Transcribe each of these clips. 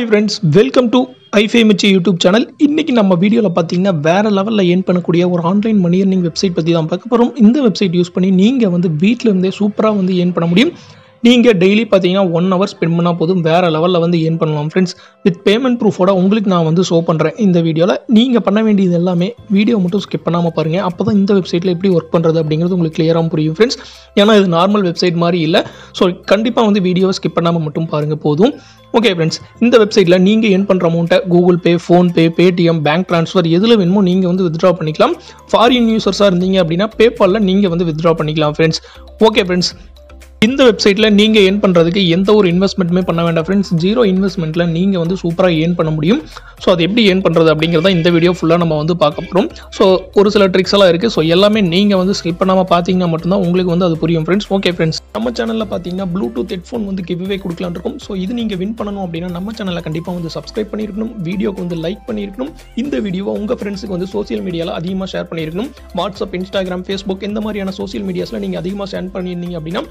Hi friends, welcome to iFamichi YouTube channel. இன்னைக்கு நம்ம வீடியோல பாத்தீங்கன்னா வேற லெவல்ல earn பண்ணக்கூடிய ஒரு ஆன்லைன் மணி earning வெப்சைட் பத்தி தான் பார்க்க போறோம். இந்த வெப்சைட் யூஸ் பண்ணி நீங்க வீட்ல இருந்தே சூப்பரா earn பண்ண முடியும். நீங்க டெய்லி பாத்தீங்கன்னா 1 hour ஸ்பெண்ட் பண்ணா போதும் வேற லெவல்ல earn பண்ணலாம் friends. வித் பேமெண்ட் ப்ரூஃபோட உங்களுக்கு நான் show பண்றேன் இந்த வீடியோல. நீங்க பண்ண வேண்டியது எல்லாமே வீடியோ மட்டும் skip பண்ணாம பாருங்க. அப்பதான் இந்த வெப்சைட்ல எப்படி work பண்றது அப்படிங்கிறது உங்களுக்கு clear-ஆ புரியும் friends. ஏன்னா இது நார்மல் வெப்சைட் மாதிரி இல்ல. சோ கண்டிப்பா வீடியோவை skip பண்ணாம மட்டும் பாருங்க போதும். Okay friends, இந்த வெப்சைட்ல நீங்க earn பண்ற amount Google Pay, Phone Pay, Paytm, bank transfer எதுல வேணுமோ நீங்க withdraw பண்ணிக்கலாம். Foreign users-ஆ இருந்தீங்க அப்படினா PayPal-ல நீங்க withdraw பண்ணிக்கலாம் friends. Okay friends, இந்த வெப்சைட்ல நீங்க earn பண்றதுக்கு எந்த ஒரு இன்வெஸ்ட்மென்ட்மே பண்ண வேண்டாம் फ्रेंड्स. ஜீரோ இன்வெஸ்ட்மென்ட்ல நீங்க சூப்பரா earn பண்ண முடியும். சோ அது எப்படி earn பண்றது அப்படிங்கறத இந்த வீடியோ ஃபுல்லா நம்ம பார்க்க போறோம். சோ ஒரு சில ட்ரிக்ஸ் எல்லாம் இருக்கு. சோ எல்லாமே நீங்க skip பண்ணாம பாத்தீங்கன்னா மட்டும் தான் உங்களுக்கு அது புரியும் फ्रेंड्स. ஓகே फ्रेंड्स, நம்ம சேனல்ல பாத்தீங்கன்னா Bluetooth ஹெட்போன் giveaway கொடுக்கலாம் இருக்கும். சோ இது நீங்க வின் பண்ணனும் அப்படினா நம்ம சேனலை கண்டிப்பா subscribe பண்ணிருக்கணும், வீடியோக்கு லைக் பண்ணிருக்கணும், இந்த வீடியோவை உங்க फ्रेंड्सக்கு சோஷியல் மீடியால அதிகமா ஷேர் பண்ணிருக்கணும். WhatsApp, Instagram, Facebook இந்த மாதிரியான சோஷியல் மீடியாஸ்ல நீங்க அதிகமா ஷேர் பண்ணிருந்தீங்க அப்படினா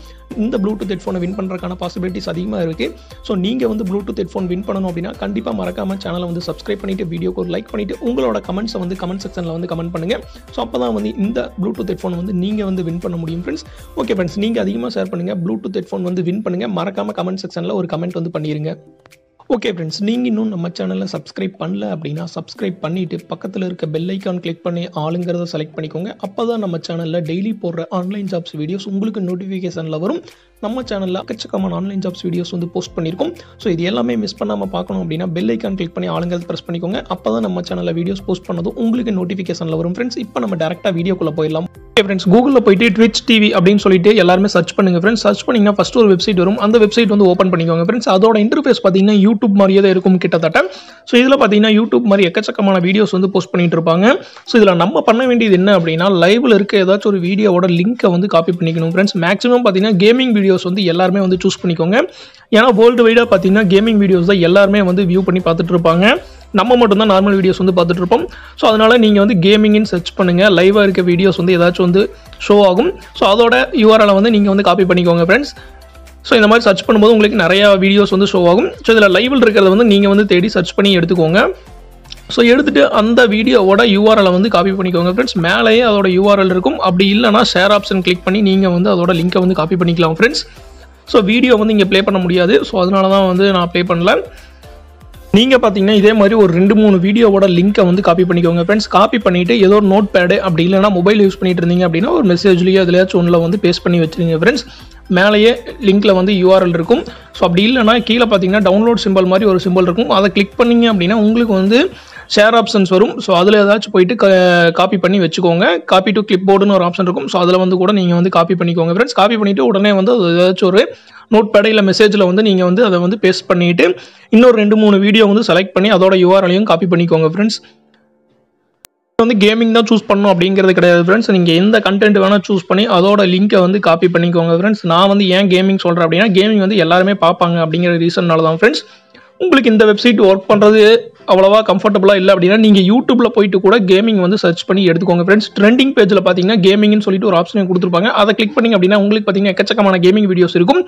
இந்த Bluetooth ஹெட்போனை வின் பண்றதுக்கான பாசிபிலிட்டிஸ் அதிகமா இருக்கு. சோ நீங்க Bluetooth ஹெட்போன் வின் பண்ணனும் அப்படினா கண்டிப்பா மறக்காம சேனலை subscribe பண்ணிட்டு வீடியோக்கு லைக் பண்ணிட்டு உங்களோட கமெண்ட்ஸ் கமெண்ட் செக்ஷன்ல கமெண்ட் பண்ணுங்க. சோ அப்பதான் இந்த Bluetooth ஹெட்போன் நீங்க வின் பண்ண முடியும் फ्रेंड्स. ஓகே फ्रेंड्स, நீங்க அதிகமா ஷேர் பண்ணுங்க, Bluetooth ஹெட்போன் வின் பண்ணுங்க. மறக்காம கமெண்ட் செக்ஷன்ல ஒரு கமெண்ட் பண்ணிருங்க. ஓகே फ्रेंड्स, நீங்க இன்னும் நம்ம சேனலை subscribe பண்ணல அப்படினா subscribe பண்ணிட்டு பக்கத்துல இருக்க பெல் ஐகான் கிளிக் பண்ணி ஆளுங்கறத செலக்ட் பண்ணிக்கோங்க. அப்பதான் நம்ம சேனல்ல டெய்லி போற ஆன்லைன் ஜாப்ஸ் வீடியோஸ் உங்களுக்கு நோட்டிஃபிகேஷன்ல வரும். நம்ம சேனல்ல அக்கச்சக்கமான ஆன்லைன் ஜாப்ஸ் வீடியோஸ் போஸ்ட் பண்ணிருக்கோம். சோ இது எல்லாமே மிஸ் பண்ணாம பார்க்கணும் அப்படினா பெல் ஐகான் கிளிக் பண்ணி ஆளுங்கறத பிரஸ் பண்ணிக்கோங்க. அப்பதான் நம்ம சேனல்ல வீடியோஸ் போஸ்ட் பண்ணது உங்களுக்கு நோட்டிஃபிகேஷன்ல வரும் फ्रेंड्स. இப்போ நம்ம டைரக்டா வீடியோக்குள்ள போயிடலாம். ஓகே फ्रेंड्स, Google-ல போய்ட்டு Twitch.tv அப்படினு சொல்லிட்டு எல்லாரும் சர்ச் பண்ணுங்க फ्रेंड्स. சர்ச் பண்ணீங்கன்னா ஃபர்ஸ்ட் ஒரு வெப்சைட் வரும். அந்த வெப்சைட் ஓபன் பண்ணிக்கோங்க फ्रेंड्स. அதோட இன்டர்ஃபேஸ் பாத்தீங்கன்னா YouTube மாதிரியே தான் இருக்கும் கிட்டத்தட்ட. சோ இதுல பாத்தீங்கன்னா YouTube மாதிரி எக்கச்சக்கமான வீடியோஸ் போஸ்ட் பண்ணிட்டு இருப்பாங்க. சோ இதுல நம்ம பண்ண வேண்டியது என்ன அப்படினா லைவ்ல இருக்க ஏதாச்சும் ஒரு வீடியோவோட லிங்கை காப்பி பண்ணிக்கணும் फ्रेंड्स. மேக்ஸिमम பாத்தீங்கன்னா கேமிங் வீடியோஸ் எல்லாரும் சூஸ் பண்ணிக்கோங்க. ஏனா வேர்ல்ட் வைடா பாத்தீங்கன்னா கேமிங் வீடியோஸ் தான் எல்லாரும் வியூ பண்ணி பார்த்துட்டு இருப்பாங்க. நம்ம மட்டும் தான் நார்மல் வீடியோஸ் பார்த்துட்டு இருப்போம். சோ அதனால நீங்க கேமிங்னு சர்ச் பண்ணுங்க. லைவா இருக்க வீடியோஸ் ஏதாச்சும் ஷோ ஆகும். சோ அதோட URL-ஐ நீங்க காப்பி பண்ணிக்கோங்க फ्रेंड्स. சோ இந்த மாதிரி சர்ச் பண்ணும்போது உங்களுக்கு நிறைய வீடியோஸ் ஷோ ஆகும். சோ இதுல லைவ்ல இருக்குறது நீங்க தேடி சர்ச் பண்ணி எடுத்துக்கோங்க. சோ எடுத்துட்டு அந்த வீடியோவோட URL-ஐ காப்பி பண்ணிக்கோங்க फ्रेंड्स. மேலயே அதோட URL இருக்கும். அப்படி இல்லனா ஷேர் ஆப்ஷன் கிளிக் பண்ணி நீங்க அதோட லிங்கை காப்பி பண்ணிக்கலாம் फ्रेंड्स. சோ வீடியோ இங்க ப்ளே பண்ண முடியாது. சோ அதனால தான் நான் ப்ளே பண்ணல. நீங்க பாத்தீங்கன்னா இதே மாதிரி ஒரு 2-3 வீடியோவோட லிங்கை காப்பி பண்ணிக்கோங்க फ्रेंड्स. காப்பி பண்ணிட்டு ஏதோ ஒரு நோட் பேட் அப்படி இல்லனா மொபைல் யூஸ் பண்ணிட்டு இருந்தீங்க அப்படினா ஒரு மெசேஜ்லயே அதுலயாச்சும் ஒண்ணுல பேஸ்ட் பண்ணி வச்சிருங்க फ्रेंड्स. மேலயே லிங்க்ல URL இருக்கும். சோ அப்படி இல்லனா கீழ பாத்தீங்கன்னா டவுன்லோட் சிம்பல் மாதிரி ஒரு சிம்பல் இருக்கும். அதை கிளிக் பண்ணீங்க அப்படினா உங்களுக்கு ஷேர் ஆப்ஷன்ஸ் வரும். சோ அதுல ஏதாச்சும் போயிட்டு காப்பி பண்ணி வச்சுக்கோங்க. காப்பி டு கிளிப் போர்டுன்னு ஒரு ஆப்ஷன் இருக்கும். சோ அதுல கூட நீங்க காப்பி பண்ணிக்கோங்க फ्रेंड्स. காப்பி பண்ணிட்டு உடனே ஏதாச்சும் ஒரு நோட் பேட் இல்ல மெசேஜ்ல நீங்க அதை பேஸ்ட் பண்ணிட்டு இன்னொரு 2-3 வீடியோ செலக்ட் பண்ணி அதோட URL-ஐயும் காப்பி பண்ணிக்கோங்க फ्रेंड्स. கேமிங் தான் சூஸ் பண்ணனும் அப்படிங்கிறது கிடையாது फ्रेंड्स. நீங்க எந்த கண்டென்ட் வேணா சூஸ் பண்ணி அதோட லிங்கை காப்பி பண்ணிக்கோங்க फ्रेंड्स. நான் ஏன் கேமிங் சொல்றேன் அப்படினா கேமிங் எல்லாருமே பார்ப்பாங்க அப்படிங்கிற ரீசன்னால தான் फ्रेंड्स. உங்களுக்கு இந்த வெப்சைட் வர்க் பண்றது அவ்வளவா கம்ஃபர்ட்டபிளா இல்ல அப்படினா நீங்க YouTubeல போய்ட்டு கூட கேமிங் சர்ச் பண்ணி எடுத்துக்கோங்க फ्रेंड्स. ட்ரெண்டிங் பேஜ்ல பாத்தீங்கன்னா கேமிங்னு சொல்லிட்டு ஒரு ஆப்ஷன் கொடுத்திருப்பாங்க. அதை கிளிக் பண்ணீங்க அப்படினா உங்களுக்கு பாத்தீங்கன்னா எக்கச்சக்கமான கேமிங் வீடியோஸ் இருக்கும்.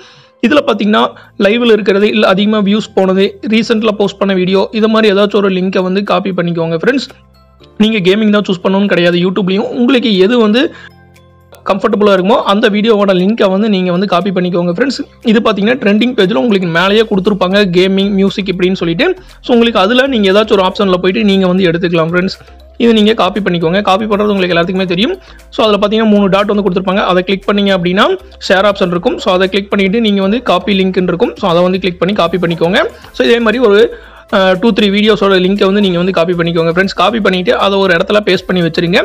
இதுல பாத்தீங்கன்னா லைவ்ல இருக்குறது இல்ல அதிகமா வியூஸ் போனது ரீசன்ட்ல போஸ்ட் பண்ண வீடியோ இது மாதிரி ஏதாச்சும் ஒரு லிங்கை காப்பி பண்ணிக்கோங்க फ्रेंड्स. நீங்க கேமிங் தான் சூஸ் பண்ணனும் கிடையாது. YouTubeலயும் உங்களுக்கு எது கம்ஃபர்ட்டபிளா இருக்குமோ அந்த வீடியோவோட லிங்கை நீங்க காப்பி பண்ணிக்கோங்க फ्रेंड्स. இது பாத்தீங்கன்னா ட்ரெண்டிங் பேஜ்ல உங்களுக்கு மேலயே கொடுத்திருப்பாங்க கேமிங் மியூசிக் இப்படின்னு சொல்லிட்டு. சோ உங்களுக்கு அதுல நீங்க ஏதாச்சும் ஒரு ஆப்ஷன்ல போய்ட்டு நீங்க எடுத்துக்கலாம் फ्रेंड्स. இது நீங்க காப்பி பண்ணிக்கோங்க. காப்பி பண்றது உங்களுக்கு எல்லாத்துக்குமே தெரியும். சோ அதுல பாத்தீங்கன்னா 3 டாட் கொடுத்திருப்பாங்க. அதை கிளிக் பண்ணீங்க அப்படினா ஷேர் ஆப்ஷன் இருக்கும். சோ அதை கிளிக் பண்ணிட்டு நீங்க காப்பி லிங்க்னு இருக்கும். சோ அதை கிளிக் பண்ணி காப்பி பண்ணிக்கோங்க. சோ இதே மாதிரி ஒரு 2-3 வீடியோஸோட லிங்கை நீங்க காப்பி பண்ணிக்கோங்க फ्रेंड्स. காப்பி பண்ணிட்டு அதை ஒரு இடத்துல பேஸ்ட் பண்ணி வச்சிருங்க.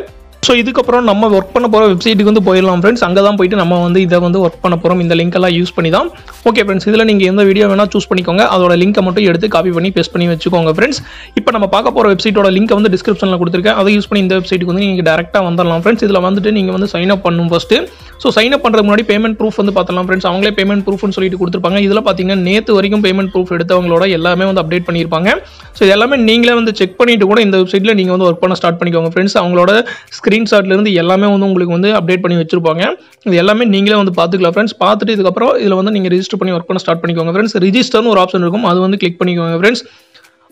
சோ இதுக்கு அப்புறம் நம்ம வர்க் பண்ண போற வெப்சைட்டுக்கு போயிடலாம் फ्रेंड्स. அங்க தான் போய்ட்டு நம்ம இத வர்க் பண்ண போறோம். இந்த லிங்க் எல்லாம் யூஸ் பண்ணி தான். ஓகே फ्रेंड्स, இதுல நீங்க எந்த வீடியோ வேணா சூஸ் பண்ணிக்கோங்க. அதோட லிங்கை மட்டும் எடுத்து காப்பி பண்ணி பேஸ்ட் பண்ணி வச்சுக்கோங்க फ्रेंड्स. இப்போ நம்ம பார்க்க போற வெப்சைட்டோட லிங்க் டிஸ்கிரிப்ஷன்ல கொடுத்திருக்கேன். அதை யூஸ் பண்ணி இந்த வெப்சைட்டுக்கு நீங்க டைரக்டா வந்துடலாம் फ्रेंड्स. இதுல வந்துட்டு நீங்க சைன் அப் பண்ணனும் ஃபர்ஸ்ட். சோ சைன் அப் பண்றதுக்கு முன்னாடி பேமெண்ட் ப்ரூஃப் பார்த்தலாம் फ्रेंड्स. அவங்களே பேமெண்ட் ப்ரூஃப்னு சொல்லிட்டு கொடுத்திருப்பாங்க. இதுல பாத்தீங்கன்னா நேத்து வரைக்கும் பேமெண்ட் ப்ரூஃப் எடுத்தவங்களோட எல்லாமே அப்டேட் பண்ணிருப்பாங்க. சோ இது எல்லாமே நீங்களே செக் பண்ணிட்டு கூட இந்த வெப்சைட்ல நீங்க வர்க் பண்ண ஸ்டார்ட் பண்ணிக்கோங்க फ्रेंड्स. அவங்களோட ஸ்கிரீன்ஷாட்ல இருந்து எல்லாமே உங்களுக்கு அப்டேட் பண்ணி வச்சிருப்பாங்க. இது எல்லாமே நீங்களே பாத்துக்கலாம் फ्रेंड्स. பார்த்துட்டு இதுக்கு அப்புறம் இதுல நீங்க ரெஜிஸ்டர் பண்ணி வர்க் பண்ண ஸ்டார்ட் பண்ணிக்கோங்க फ्रेंड्स. ரெஜிஸ்டர்னு ஒரு ஆப்ஷன் இருக்கும். அது கிளிக் பண்ணிக்கோங்க फ्रेंड्स.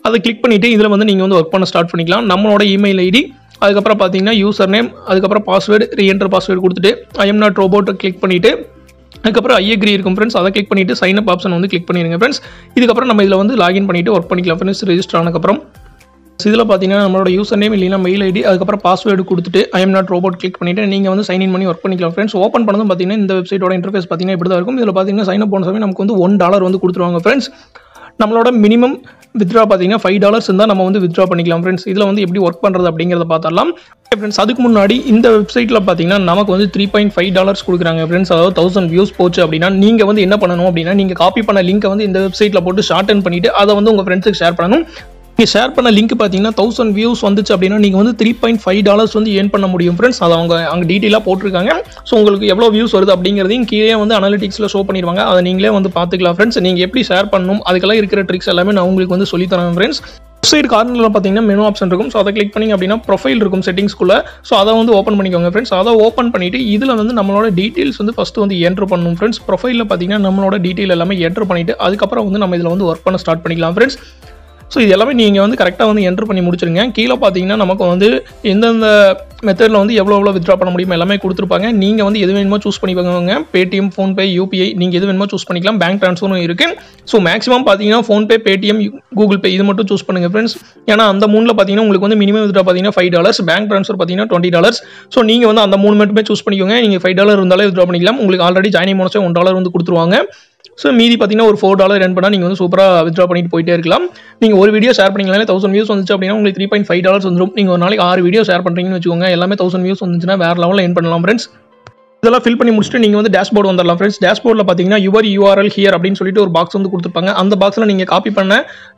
அதை கிளிக் பண்ணிட்டு இதில் வந்து நீங்கள் வந்து ஒர்க் பண்ண ஸ்டார்ட் பண்ணிக்கலாம். நம்மளோட இமெயில் ஐடி, அதுக்கப்புறம் பார்த்தீங்கன்னா யூசர் நேம், அதுக்கப்புறம் பாஸ்வேர்டு, ரீஎன்ட்ரு பாஸ்வேர்டு கொடுத்துட்டு ஐஎம் நாட் ரோபோட்டை கிளிக் பண்ணிவிட்டு அதுக்கப்புறம் ஐ அக்ரி இருக்கும் ஃப்ரெண்ட்ஸ், அதை கிளிக் பண்ணிவிட்டு சைன் அப் ஆப்ஷன் வந்து கிளிக் பண்ணிடுங்க ஃப்ரெண்ட்ஸ். இதுக்கப்புறம் நம்ம இதில் வந்து லாகின் பண்ணிவிட்டு ஒர்க் பண்ணிக்கலாம் ஃப்ரெண்ட்ஸ். ரெஜிஸ்டர் ஆனதுக்கப்புறம் இதில் பார்த்தீங்கன்னா நம்மளோட யூசர் நேம் இல்லைன்னா மெயில் ஐடி, அதுக்கப்புறம் பாஸ்வேர்டு கொடுத்துட்டு ஐஎம் நாட் ரோபோட் கிளிக் பண்ணிவிட்டு நீங்கள் வந்து சைன் இன் பண்ணி ஒர்க் பண்ணிக்கலாம் ஃப்ரெண்ட்ஸ். ஓப்பன் பண்ணதும் பார்த்தீங்கன்னா இந்த வெப்சைட்டோட இன்டர்ஃபேஸ் பார்த்தீங்கன்னா இப்படி தான் இருக்கும். இதில் பார்த்தீங்கன்னா சைன் அப் பண்ண சொல்லி நமக்கு வந்து $1 வந்து கொடுத்துருவாங்க ஃப்ரெண்ட்ஸ். நம்மளோட மினிமம் வித்ட்ரா பார்த்தீங்கன்னா $5 இருந்தால் நம்ம வந்து வித்ட்ரா பண்ணிக்கலாம் ஃப்ரெண்ட்ஸ். இதில் வந்து எப்படி ஒர்க் பண்ணுறது அப்படிங்கிறத பார்த்தாலாம் ஃப்ரெண்ட்ஸ். அதுக்கு முன்னாடி இந்த வெப்சைட்டில் பார்த்தீங்கன்னா நமக்கு வந்து $3.5 கொடுக்குறாங்க ஃப்ரெண்ட்ஸ். அதாவது 1000 வியூஸ் போச்சு அப்படின்னா நீங்கள் வந்து என்ன பண்ணணும் அப்படின்னா, நீங்கள் காப்பி பண்ண லிங்க்கை வந்து இந்த வெப்சைட்டில் போட்டு ஷார்ட்டன் பண்ணிவிட்டு அதை வந்து உங்கள் ஃப்ரெண்ட்ஸுக்கு ஷேர் பண்ணணும். நீங்கள் ஷேர் பண்ண லிங்க் பார்த்தீங்கன்னா 1000 வியூஸ் வந்துச்சு அப்படின்னா நீங்கள் வந்து $3.5 வந்து ஏர்ன் பண்ண முடியும் ஃப்ரெண்ட்ஸ். அதை அவங்க அங்கே டீட்டெயிலாக போட்டிருக்காங்க. ஸோ உங்களுக்கு எவ்வளோ வியூஸ் வருது அப்படிங்கிறதையும் கீழே வந்து அனாலிட்டிக்ஸில் ஷோ பண்ணிடுவாங்க. அதை நீங்களே வந்து பார்த்துக்கலாம் ஃப்ரெண்ட்ஸ். நீங்கள் எப்படி ஷேர் பண்ணணும் அதுக்கெல்லாம் இருக்கிற ட்ரிக்ஸ் எல்லாமே நான் உங்களுக்கு வந்து சொல்லித்தரேன் ஃப்ரெண்ட்ஸ். வெப்சைட் கார்னரில் பார்த்தீங்கன்னா மெனு ஆப்ஷன் இருக்கும். ஸோ அதை கிளிக் பண்ணிங்க அப்படின்னா ப்ரொஃபைல் இருக்கும் செட்டிங்ஸ்குள்ளே. ஸோ அதை வந்து ஓப்பன் பண்ணிக்கோங்க ஃப்ரெண்ட்ஸ். அதை ஓப்பன் பண்ணிவிட்டு இதில் வந்து நம்மளோட டீட்டெயில்ஸ் வந்து ஃபஸ்ட்டு வந்து என்ட்ரு பண்ணணும் ஃப்ரெண்ட்ஸ். ப்ரொஃபைலில் பார்த்தீங்கன்னா நம்மளோட டீட்டெயில் எல்லாமே என்ட்ரு பண்ணிவிட்டு அதுக்கப்புறம் வந்து நம்ம இதில் வந்து ஒர்க் பண்ண ஸ்டார்ட் பண்ணிக்கலாம் ஃப்ரெண்ட்ஸ். ஸோ இது எல்லாமே நீங்கள் வந்து கரெக்டாக வந்து என்ட்ரு பண்ணி முடிச்சிருங்க. கீழே பார்த்தீங்கன்னா நமக்கு வந்து எந்தெந்த மெத்தடில் வந்து எவ்வளோ வித்ட்ரா பண்ண முடியுமோ எல்லாமே கொடுத்துருப்பாங்க. நீங்கள் வந்து எது வேணுமோ சூஸ் பண்ணிக்கோங்க. பேடிஎம், ஃபோன்பே, யூபிஐ நீங்கள் எது வேணுமோ சூஸ் பண்ணிக்கலாம். பேங்க் ட்ரான்ஸ்ஃபரும் இருக்குது. ஸோ மேக்ஸிமம் பார்த்தீங்கன்னா ஃபோன்பே, பேடிஎம், கூகுள் பே இது மட்டும் சூஸ் பண்ணுங்கள் ஃப்ரெண்ட்ஸ். ஏன்னா அந்த மூணில் பார்த்தீங்கன்னா உங்களுக்கு வந்து மினிமம் வித்ட்ரா பார்த்தீங்கன்னா $5, பேங்க் ட்ரான்ஸ்ஃபர் பார்த்தீங்கன்னா $20. ஸோ நீங்கள் வந்து அந்த மூணு மட்டுமே சூஸ் பண்ணிக்கோங்க. நீங்கள் $5 இருந்தாலே வித்ட்ரா பண்ணிக்கலாம். உங்களுக்கு ஆல்ரெடி ஜாயினிங் போனஸே $1 வந்து கொடுத்துருவாங்க. ஸோ மீதி பார்த்தீங்கன்னா ஒரு $4 ரன் பண்ணால் நீங்கள் வந்து சூப்பராக வித்ட்ரா பண்ணிட்டு போயிட்டே இருக்கலாம். நீங்கள் ஒரு வீடியோ ஷேர் பண்ணிங்களாலே 1000 வியூஸ் வந்துச்சு அப்படின்னா உங்களுக்கு $3.5 வந்துடும். நீங்கள் ஒரு நாளைக்கு 6 வீடியோ ஷேர் பண்ணுறீங்கன்னு வச்சுக்கோங்க. எல்லாமே 1000 வியூஸ் வந்துச்சுன்னா வேறு லெவலில் ஏர்ன் பண்ணலாம் ஃப்ரெண்ட்ஸ். இதெல்லாம் ஃபில் பண்ணி முடிச்சுட்டு நீங்கள் வந்து டேஷ்போர்டு வந்துடலாம் ஃப்ரெண்ட்ஸ். டேஷ்போர்டில் பார்த்தீங்கன்னா யுவர் URL ஹியர் அப்படின்னு சொல்லிட்டு ஒரு பாக்ஸ் வந்து கொடுத்துருப்பாங்க. அந்த பாக்ஸில் நீங்கள் காப்பி பண்ண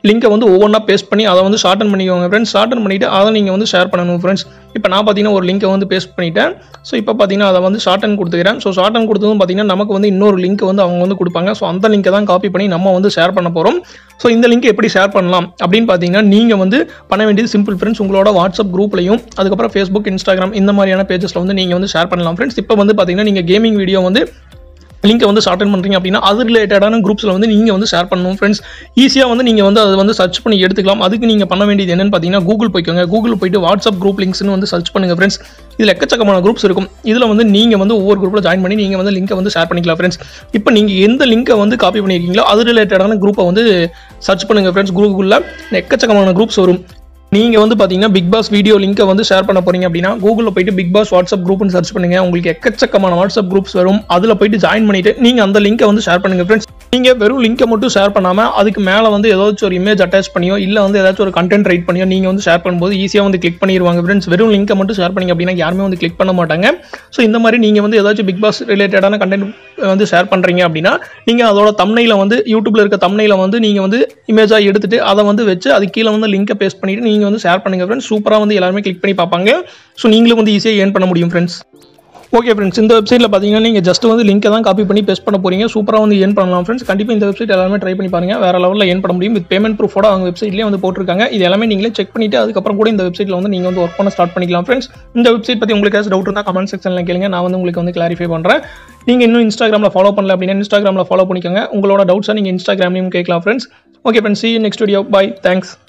லிங்கை வந்து ஒவ்வொன்றா பேஸ்ட் பண்ணி அதை வந்து ஷார்ட்டன் பண்ணிக்கோங்க ஃப்ரெண்ட்ஸ். ஷார்ட்டன் பண்ணிவிட்டு அதை நீங்கள் வந்து ஷேர் பண்ணணும் ஃப்ரெண்ட்ஸ். இப்போ நான் பார்த்தீங்கன்னா ஒரு லிங்க்கை வந்து பேஸ்ட் பண்ணிவிட்டேன். ஸோ இப்போ பார்த்தீங்கன்னா அதை வந்து ஷார்ட்டன் கொடுத்துக்கிறேன். ஸோ ஷார்ட்டன் கொடுத்ததும் பார்த்தீங்கன்னா நமக்கு வந்து இன்னொரு லிங்க் வந்து அவங்க வந்து கொடுப்பாங்க. ஸோ அந்த லிங்கை தான் காப்பி பண்ணி நம்ம வந்து ஷேர் பண்ண போகிறோம். ஸோ இந்த லிங்க் எப்படி ஷேர் பண்ணலாம் அப்படின்னு பார்த்தீங்கன்னா நீங்கள் வந்து பண்ண வேண்டியது சிம்பிள் ஃப்ரெண்ட்ஸ். உங்களோட வாட்ஸ்அப் குரூப்லையும் அதுக்கப்புறம் ஃபேஸ்புக், இன்ஸ்டாகிராம் இந்த மாதிரியான பேஜஸில் வந்து நீங்கள் வந்து ஷேர் பண்ணலாம் ஃப்ரெண்ட்ஸ். இப்போ வந்து பார்த்தீங்கன்னா நீங்கள் கேமிங் வீடியோ வந்து லிங்க்கை வந்து ஷார்ட்டன் பண்ணுறீங்க அப்படின்னா அது ரிலேட்டடான குரூப்ஸில் வந்து நீங்கள் வந்து ஷேர் பண்ணணும் ஃப்ரெண்ட்ஸ். ஈஸியாக வந்து நீங்கள் வந்து அதை வந்து சர்ச் பண்ணி எடுத்துக்கலாம். அதுக்கு நீங்கள் பண்ண வேண்டியது என்னென்னு பார்த்தீங்கன்னா கூகுள் போய்க்கோங்க. கூகுள் போய்ட்டு வாட்ஸ்அப் குரூப் லிங்க்ஸ்னு வந்து சர்ச் பண்ணுங்கள் ஃப்ரெண்ட்ஸ். இதில் எக்கச்சக்கமான குரூப்ஸ் இருக்கும். இதில் வந்து நீங்கள் வந்து ஒவ்வொரு குரூப்பில் ஜாயின் பண்ணி நீங்கள் வந்து லிங்க்கை வந்து ஷேர் பண்ணிக்கலாம் ஃப்ரெண்ட்ஸ். இப்போ நீங்கள் எந்த லிங்க்கை வந்து காப்பி பண்ணியிருக்கீங்களோ அது ரிலேட்டடான குரூப்பை வந்து சர்ச் பண்ணுங்கள் ஃப்ரெண்ட்ஸ். கூகுளில் எக்கச்சக்கமான குரூப்ஸ் வரும். நீங்கள் வந்து பார்த்தீங்கன்னா பிக் பாஸ் வீடியோ லிங்க்கை வந்து ஷேர் பண்ண போகிறீங்க அப்படின்னா கூகுளில் போய்ட்டு பிக் பாஸ் வாட்ஸ்அப் குரூப்னு சர்ச் பண்ணுங்கள். உங்களுக்கு எக்கச்சக்கமான வாட்ஸ்அப் குரூப்ஸ் வரும். அதில் போய்ட்டு ஜாயின் பண்ணிவிட்டு நீங்கள் அந்த லிங்கை வந்து ஷேர் பண்ணுங்கள் ஃப்ரெண்ட்ஸ். நீங்கள் வெறும் லிங்க்கை மட்டும் ஷேர் பண்ணாமல் அதுக்கு மேலே வந்து ஏதாச்சும் ஒரு இமேஜ் அட்டாச் பண்ணியோ இல்லை வந்து ஏதாச்சும் ஒரு கண்டென்ட் ரைட் பண்ணியோ நீங்கள் வந்து ஷேர் பண்ணும்போது ஈஸியாக வந்து கிளிக் பண்ணிடுவாங்க ஃப்ரெண்ட்ஸ். வெறும் லிங்க்கை மட்டும் ஷேர் பண்ணிங்க அப்படின்னா யாருமே வந்து கிளிக் பண்ண மாட்டாங்க. ஸோ இந்த மாதிரி நீங்கள் வந்து ஏதாச்சும் பிக் பாஸ் ரிலேட்டடான கண்டென்ட் வந்து ஷேர் பண்ணுறீங்க அப்படின்னா நீங்கள் அதோட தம்னையில் வந்து யூடியூப்பில் இருக்க தம்னையில் வந்து நீங்கள் வந்து இமேஜாக எடுத்துகிட்டு அதை வந்து வச்சு அது கீழே வந்து லிங்கை பேஸ்ட் பண்ணிவிட்டு நீங்கள் வந்து ஷேர் பண்ணுங்கள் ஃப்ரெண்ட்ஸ். சூப்பராக வந்து எல்லாருமே கிளிக் பண்ணி பார்ப்பாங்க. ஸோ நீங்களும் வந்து ஈஸியாக ஏர்ன் பண்ண முடியும் ஃப்ரெண்ட்ஸ். ஓகே ஃப்ரெண்ட்ஸ், இந்த வெப்சைட்டில் பார்த்தீங்கன்னா நீங்கள் ஜஸ்ட் வந்து லிங்கை தான் காப்பி பண்ணி பேஸ்ட் பண்ண போகிறீங்க. சூப்பராக வந்து ஏர்ன் பண்ணலாம் ஃப்ரெண்ட்ஸ். கண்டிப்பாக இந்த வெப்சைட் எல்லாமே ட்ரை பண்ணி பாருங்கள். வேறு லெவலில் ஏர்ன் பண்ண முடியும். வித் பேமெண்ட் ப்ரூஃபோட அவங்க வெப்சைட்லேயே வந்து போட்டிருக்காங்க. இது எல்லாமே நீங்களே செக் பண்ணிவிட்டு அதுக்கப்புறம் கூட இந்த வெப்சைட்டில் வந்து நீங்கள் வந்து ஒர்க் பண்ண ஸ்டார்ட் பண்ணிக்கலாம் ஃப்ரெண்ட்ஸ். இந்த வெப்சைட் பற்றி உங்களுக்கு ஏதாவது டவுட் இருந்தால் கமெண்ட் செக்ஷனில் கேளுங்க. நான் வந்து உங்களுக்கு வந்து கிளாரிஃபை பண்ணுறேன். நீங்கள் இன்னும் இன்ஸ்டாகிராமில் ஃபாலோ பண்ணல அப்படின்னா இன்ஸ்டாகிராமில் ஃபாலோ பண்ணிக்கோங்க. உங்களோட டவுட்ஸாக நீங்கள் இன்ஸ்டாகிராம்லேயும் கேட்கலாம் friends. Okay friends, see you next video. Bye. Thanks.